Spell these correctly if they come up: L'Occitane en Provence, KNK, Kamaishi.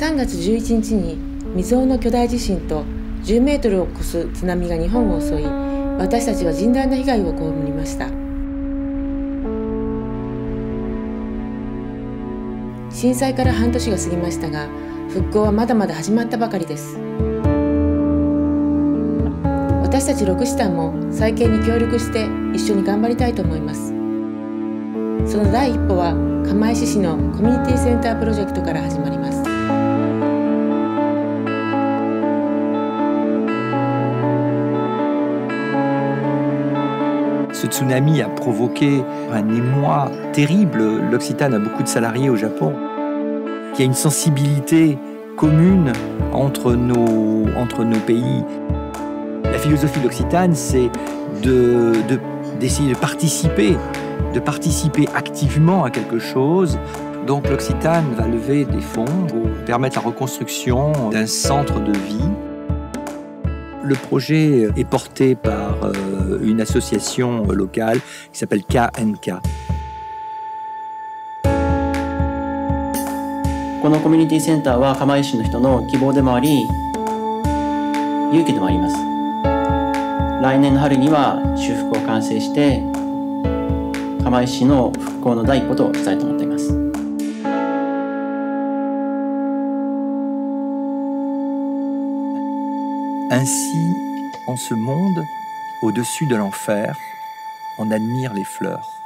3月11日に未曾有の巨大地震と10メートルを超す津波が日本を襲い、私たちは甚大な被害を被りました。震災から半年が過ぎましたが、復興はまだまだ始まったばかりです。私たちロクシタンも再建に協力して一緒に頑張りたいと思います。その第一歩は釜石市のコミュニティセンタープロジェクトから始まります。Ce tsunami a provoqué un émoi terrible. L'Occitane a beaucoup de salariés au Japon. Il y a une sensibilité commune entre nos pays. La philosophie de l'Occitane, c'est d'essayer de participer activement à quelque chose. Donc l'Occitane va lever des fonds pour permettre la reconstruction d'un centre de vie. Le projet est porté par une association locale qui s'appelle KNK. Ce community center est Kamaïshi no hito no kibou de mo ari, yuki de mo arimasu. Lainen no haru ni wa shufuku wo kansei shite, Kamaïshi no fukkou no daiippo to shitai to omotte imasu. Ainsi, en ce monde, au-dessus de l'enfer, on admire les fleurs.